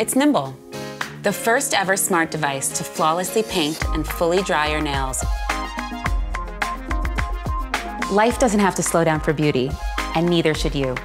It's Nimble, the first ever smart device to flawlessly paint and fully dry your nails. Life doesn't have to slow down for beauty, and neither should you.